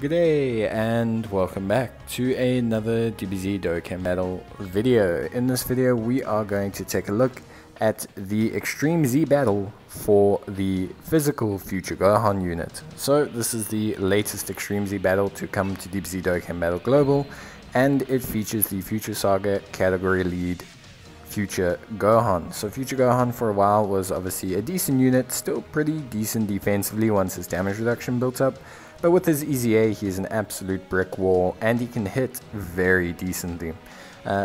G'day and welcome back to another DBZ Dokkan Battle video. In this video we are going to take a look at the Extreme Z Battle for the physical Future Gohan unit. So this is the latest Extreme Z Battle to come to DBZ Dokkan Battle Global, and it features the Future Saga category lead Future Gohan. So Future Gohan for a while was obviously a decent unit, still pretty decent defensively once his damage reduction built up. But with his EZA, he's an absolute brick wall and he can hit very decently.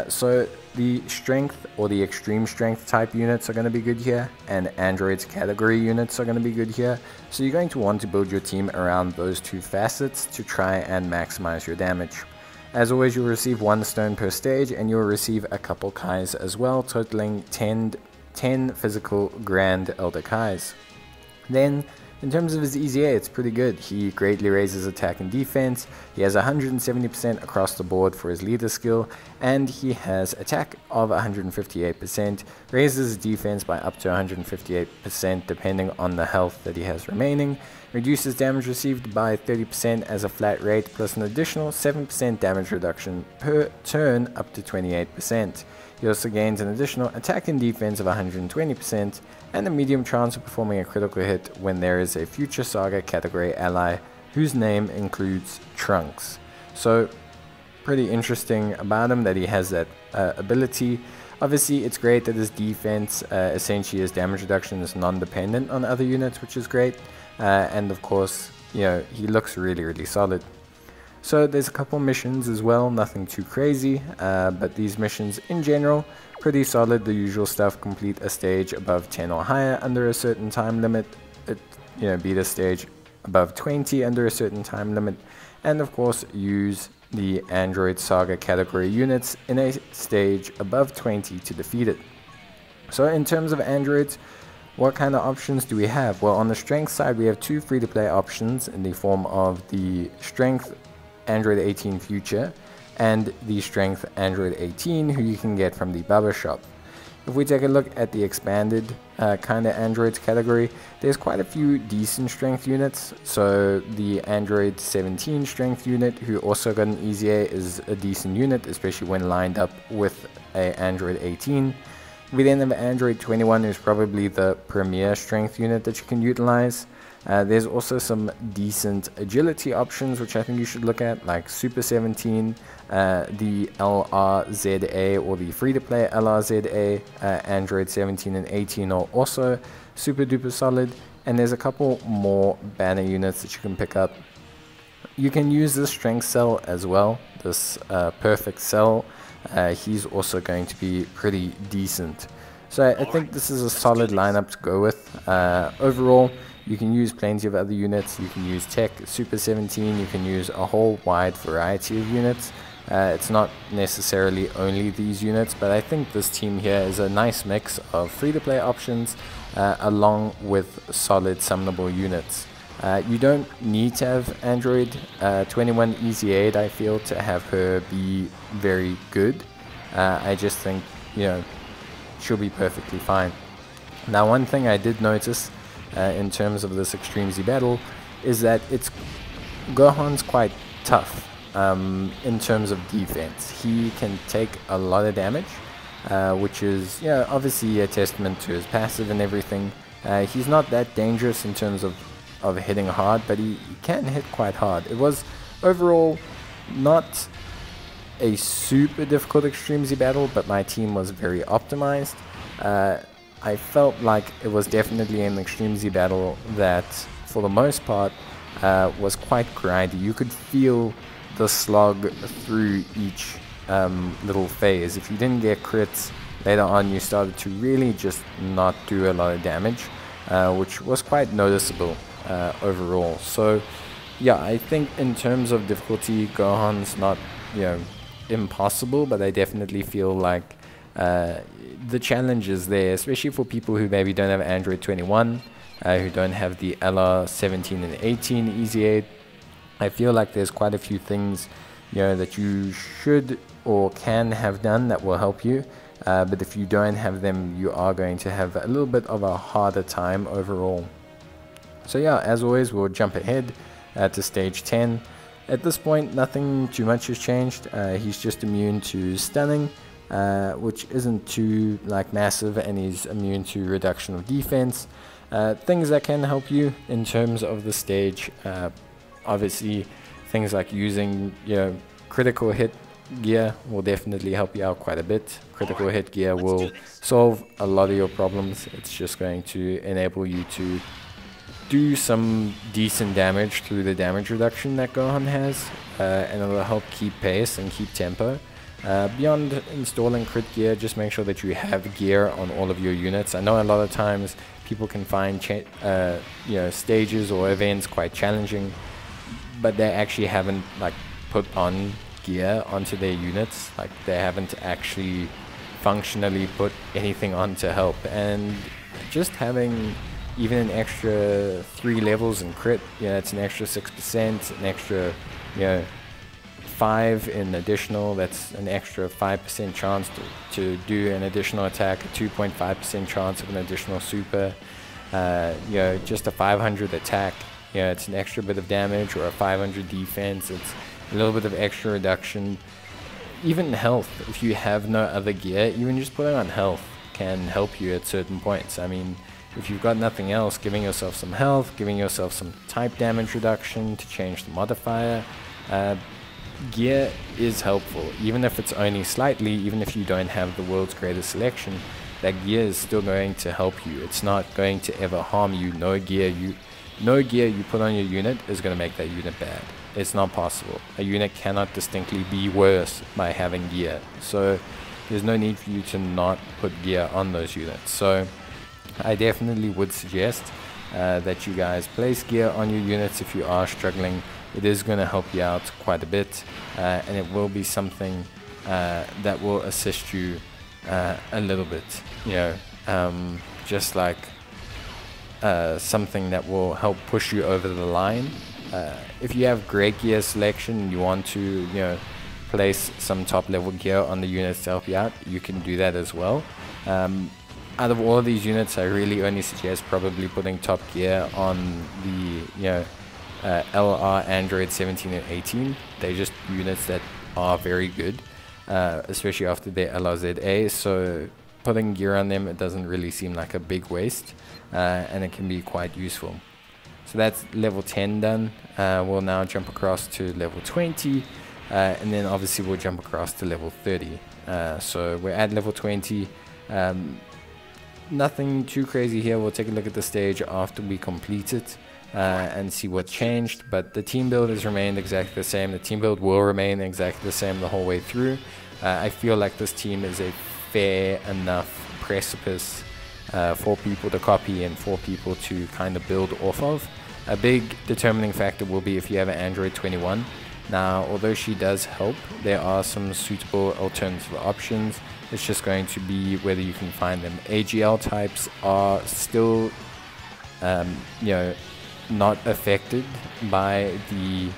So the strength or the extreme strength type units are going to be good here, and Androids category units are going to be good here. So you're going to want to build your team around those two facets to try and maximize your damage. As always, you'll receive 1 stone per stage and you'll receive a couple Kais as well, totaling 10 physical Grand Elder Kais. Then, in terms of his EZA, it's pretty good. He greatly raises attack and defense, he has 170% across the board for his leader skill, and he has attack of 158%, raises his defense by up to 158% depending on the health that he has remaining, reduces damage received by 30% as a flat rate plus an additional 7% damage reduction per turn up to 28%. He also gains an additional attack and defense of 120% and a medium chance of performing a critical hit when there is a Future Saga category ally whose name includes Trunks. So pretty interesting about him that he has that ability. Obviously it's great that his defense, essentially his damage reduction, is non-dependent on other units, which is great, and of course, you know, he looks really solid. So there's a couple missions as well, nothing too crazy, but these missions in general, pretty solid, the usual stuff: complete a stage above 10 or higher under a certain time limit, beat a stage above 20 under a certain time limit, and of course use the Android Saga category units in a stage above 20 to defeat it. So in terms of Androids, what kind of options do we have? Well, on the strength side we have 2 free-to-play options in the form of the Strength Android 18 Future and the Strength Android 18, who you can get from the Baba shop. If we take a look at the expanded kind of Androids category, there's quite a few decent strength units. So the Android 17 strength unit, who also got an EZA, is a decent unit, especially when lined up with a Android 18. We then have Android 21, who's probably the premier strength unit that you can utilize. There's also some decent agility options, which I think you should look at, like Super 17, the LRZA, or the free-to-play LRZA. Android 17 and 18 are also super duper solid, and there's a couple more banner units that you can pick up. You can use this strength cell as well, this Perfect Cell. He's also going to be pretty decent. So I think this is a solid lineup to go with. Overall, you can use plenty of other units. You can use Tech, Super 17, you can use a whole wide variety of units. It's not necessarily only these units, but I think this team here is a nice mix of free-to-play options along with solid summonable units. You don't need to have Android 21 EZA, I feel, to have her be very good. I just think, you know, she'll be perfectly fine. Now, one thing I did notice in terms of this Extreme Z Battle is that Gohan's quite tough in terms of defense. He can take a lot of damage, which is, yeah, obviously a testament to his passive and everything. He's not that dangerous in terms of hitting hard, but he can hit quite hard. It was overall not a super difficult Extreme Z Battle, but my team was very optimized. I felt like it was definitely an Extreme Z Battle that, for the most part, was quite grindy. You could feel the slog through each little phase. If you didn't get crits later on, you started to really just not do a lot of damage, which was quite noticeable overall. So yeah, I think in terms of difficulty, Gohan's not, you know, impossible, but I definitely feel like the challenge is there, especially for people who maybe don't have Android 21, who don't have the LR 17 and 18 EZA. I feel like there's quite a few things, you know, that you should or can have done that will help you, but if you don't have them, you are going to have a little bit of a harder time overall. So yeah, as always, we'll jump ahead to stage 10. At this point, nothing too much has changed. He's just immune to stunning, which isn't too massive, and he's immune to reduction of defense. Things that can help you in terms of the stage, obviously things like using critical hit gear will definitely help you out quite a bit. Critical hit gear will solve a lot of your problems. It's just going to enable you to do some decent damage through the damage reduction that Gohan has, and it'll help keep pace and keep tempo. Beyond installing crit gear, just make sure that you have gear on all of your units. I know a lot of times people can find stages or events quite challenging, but they actually haven't put on gear onto their units. They haven't actually functionally put anything on to help. And just having even an extra 3 levels in crit, it's an extra 6%, an extra 5 in additional, that's an extra 5% chance to do an additional attack, a 2.5% chance of an additional super, just a 500 attack, it's an extra bit of damage, or a 500 defense, it's a little bit of extra reduction. Even health, if you have no other gear, even just putting on health can help you at certain points. I mean, if you've got nothing else, giving yourself some health, giving yourself some type damage reduction to change the modifier. Gear is helpful, even if it's only slightly, even if you don't have the world's greatest selection, that gear is still going to help you. It's not going to ever harm you. No gear you put on your unit is going to make that unit bad. It's not possible. A unit cannot distinctly be worse by having gear. So there's no need for you to not put gear on those units. So I definitely would suggest that you guys place gear on your units if you are struggling. It is going to help you out quite a bit, and it will be something that will assist you a little bit, just something that will help push you over the line. If you have great gear selection, you want to place some top level gear on the units to help you out, you can do that as well. Out of all of these units, I really only suggest probably putting top gear on the LR Android 17 and 18. They're just units that are very good, especially after their LRZA, so putting gear on them, it doesn't really seem like a big waste, and it can be quite useful. So that's level 10 done. We'll now jump across to level 20, and then obviously we'll jump across to level 30. So we're at level 20. Nothing too crazy here. We'll take a look at the stage after we complete it. And see what changed, but the team build has remained exactly the same. The team build will remain exactly the same the whole way through. I feel like this team is a fair enough precipice for people to copy and for people to kind of build off of. A big determining factor will be if you have an Android 21. Now, although she does help, there are some suitable alternative options. It's just going to be whether you can find them. AGL types are still, not affected by the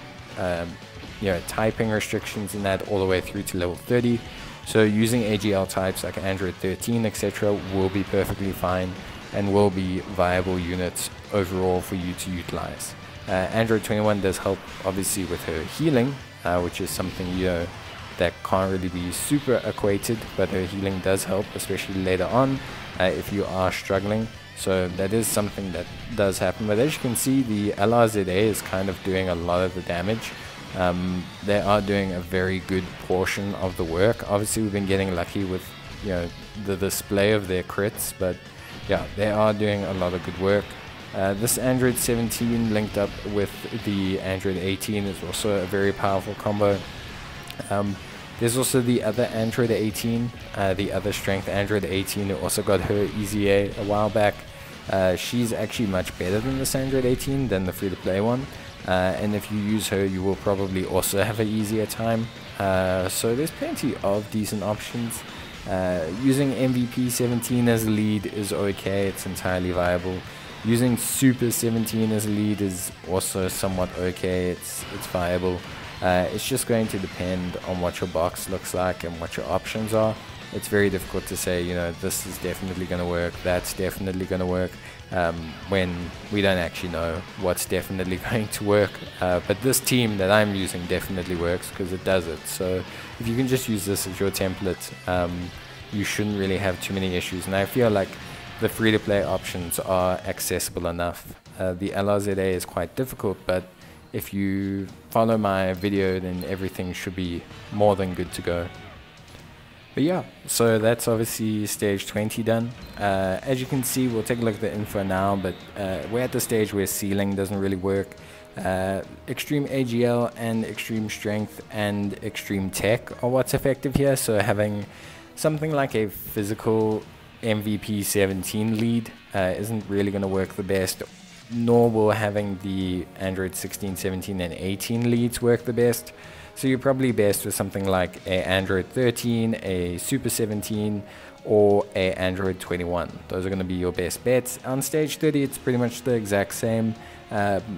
typing restrictions and that all the way through to level 30. So using AGL types like Android 13, etc. will be perfectly fine and will be viable units overall for you to utilize. Android 21 does help obviously with her healing, which is something that can't really be super equated, but her healing does help, especially later on if you are struggling. So that is something that does happen, but as you can see, the LRZA is kind of doing a lot of the damage. They are doing a very good portion of the work. Obviously we've been getting lucky with the display of their crits, but yeah, they are doing a lot of good work. This Android 17 linked up with the Android 18 is also a very powerful combo. There's also the other Android 18, the other strength Android 18, who also got her EZA a while back. She's actually much better than this Android 18, than the free-to-play one. And if you use her, you will probably also have an easier time. So there's plenty of decent options. Using MVP 17 as a lead is okay, it's entirely viable. Using Super 17 as a lead is also somewhat okay, it's viable. It's just going to depend on what your box looks like and what your options are. it's very difficult to say, you know, this is definitely going to work, that's definitely going to work, when we don't actually know what's definitely going to work. But this team that I'm using definitely works because it does it. So if you can just use this as your template, you shouldn't really have too many issues. And I feel like the free-to-play options are accessible enough. The LRZA is quite difficult, but if you follow my video, then everything should be more than good to go. But yeah, so that's obviously stage 20 done. As you can see, we'll take a look at the info now, but we're at the stage where ceiling doesn't really work. Extreme AGL and extreme strength and extreme tech are what's effective here. So having something like a physical MVP 17 lead isn't really going to work the best, nor will having the Android 16, 17 and 18 leads work the best. So you're probably best with something like a Android 13, a Super 17 or a Android 21. Those are going to be your best bets. On stage 30, it's pretty much the exact same.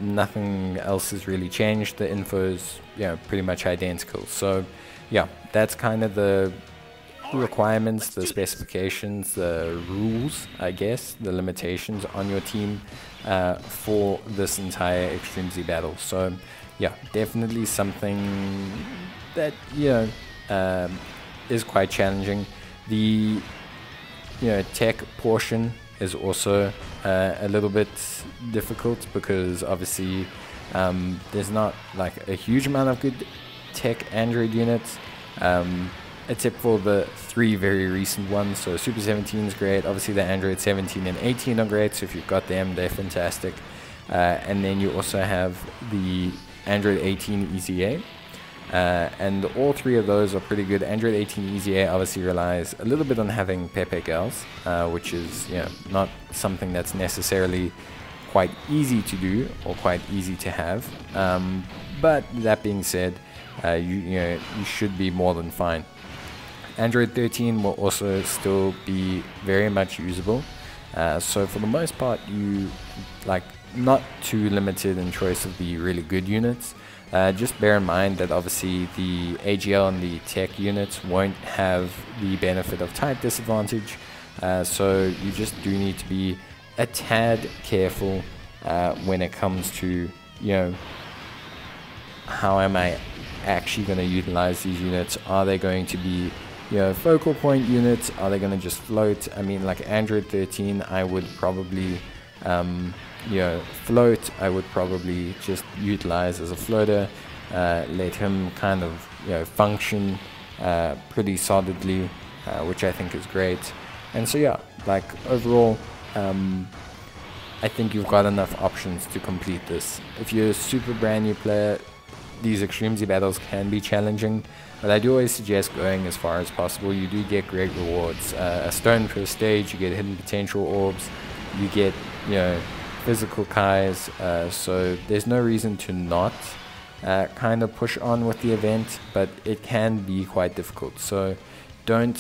Nothing else has really changed. The info is, you know, pretty much identical. So yeah, that's kind of the requirements, the specifications, the rules, I guess, the limitations on your team for this entire Extreme Z battle. So yeah, definitely something that, you know, is quite challenging. The, you know, tech portion is also a little bit difficult because obviously there's not like a huge amount of good tech Android units, except for the three very recent ones. So Super 17 is great, obviously the Android 17 and 18 are great, so if you've got them, they're fantastic. And then you also have the Android 18 EZA, and all three of those are pretty good. Android 18 EZA obviously relies a little bit on having Pepe girls, which is, you know, not something that's necessarily quite easy to do or quite easy to have, but that being said, you should be more than fine. Android 13 will also still be very much usable, so for the most part you like not too limited in choice of the really good units. Just bear in mind that obviously the AGL and the tech units won't have the benefit of type disadvantage, so you just do need to be a tad careful when it comes to, you know, how am I actually going to utilize these units? Are they going to be, you know, focal point units? Are they going to just float? I mean, like Android 13, I would probably you know, float, I would probably just utilize as a floater, let him kind of, you know, function pretty solidly, which I think is great. And so yeah, like overall I think you've got enough options to complete this. If you're a super brand new player, these Extreme Z battles can be challenging, but I do always suggest going as far as possible. You do get great rewards, a stone per stage, you get hidden potential orbs, you get, you know, physical Kais, so there's no reason to not kind of push on with the event, but it can be quite difficult. So don't,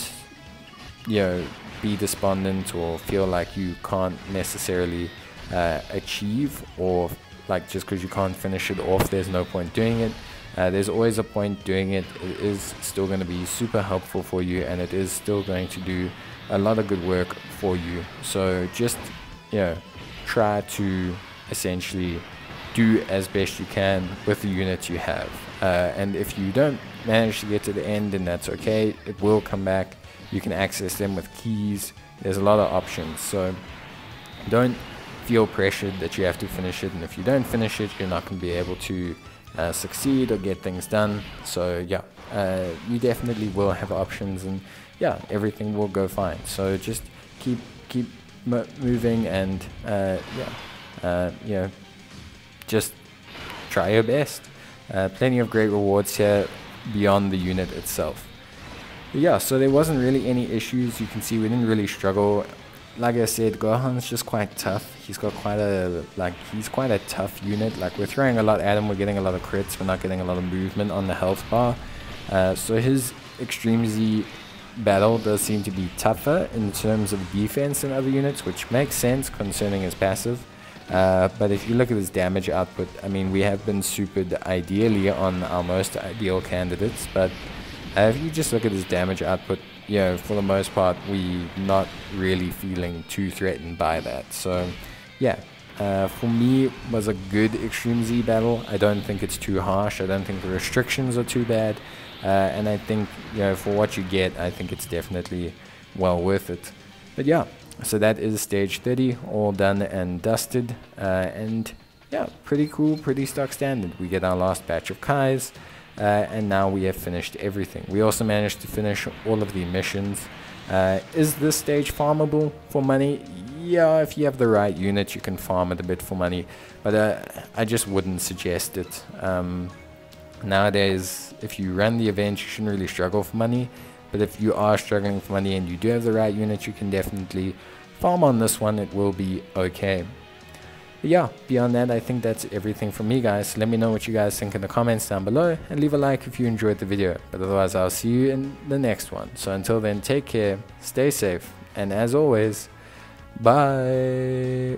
you know, be despondent or feel like you can't necessarily achieve, or like just because you can't finish it off, there's no point doing it. There's always a point doing it. It is still going to be super helpful for you, and it is still going to do a lot of good work for you. So just, you know, try to essentially do as best you can with the units you have, and if you don't manage to get to the end, then that's okay, it will come back. You can access them with keys, there's a lot of options, so don't feel pressured that you have to finish it, and if you don't finish it, you're not going to be able to succeed or get things done. So yeah, you definitely will have options, and yeah, everything will go fine. So just keep moving, and you know, just try your best. Plenty of great rewards here beyond the unit itself. But yeah, so there wasn't really any issues. You can see we didn't really struggle. Like I said, Gohan's just quite tough. He's got quite a, like, he's quite a tough unit. Like, we're throwing a lot at him, we're getting a lot of crits, we're not getting a lot of movement on the health bar, so his Extreme Z battle does seem to be tougher in terms of defense than other units, which makes sense concerning his passive. But if you look at his damage output, I mean, we have been supered ideally on our most ideal candidates, but if you just look at his damage output, yeah, for the most part, we're not really feeling too threatened by that. So, yeah, for me, it was a good Extreme Z battle. I don't think it's too harsh. I don't think the restrictions are too bad. And I think, you know, for what you get, I think it's definitely well worth it. But yeah, so that is stage 30, all done and dusted. And yeah, pretty cool, pretty stock standard. We get our last batch of Kais. And now we have finished everything. We also managed to finish all of the missions. Is this stage farmable for money? Yeah, if you have the right unit, you can farm it a bit for money, but I just wouldn't suggest it. Nowadays, if you run the event, you shouldn't really struggle for money, but if you are struggling for money and you do have the right unit, you can definitely farm on this one. It will be okay. Yeah, beyond that, I think that's everything from me, guys. Let me know what you guys think in the comments down below, and leave a like if you enjoyed the video. But otherwise, I'll see you in the next one. So until then, take care, stay safe, and as always, bye.